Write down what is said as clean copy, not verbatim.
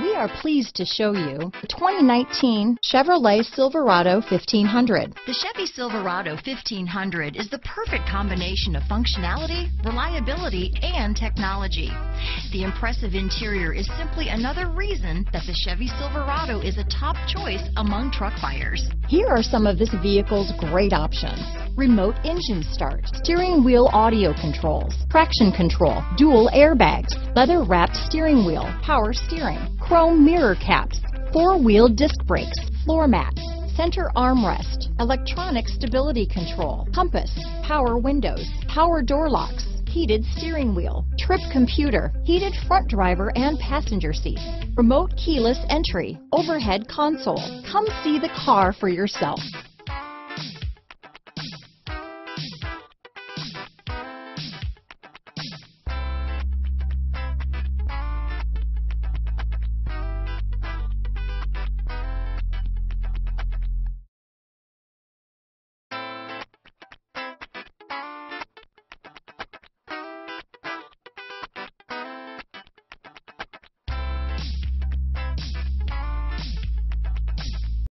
We are pleased to show you the 2019 Chevrolet Silverado 1500. The Chevy Silverado 1500 is the perfect combination of functionality, reliability, and technology. The impressive interior is simply another reason that the Chevy Silverado is a top choice among truck buyers. Here are some of this vehicle's great options: remote engine start, steering wheel audio controls, traction control, dual airbags, leather-wrapped steering wheel, power steering, chrome mirror caps, four-wheel disc brakes, floor mats, center armrest, electronic stability control, compass, power windows, power door locks, heated steering wheel, trip computer, heated front driver and passenger seats, remote keyless entry, overhead console. Come see the car for yourself.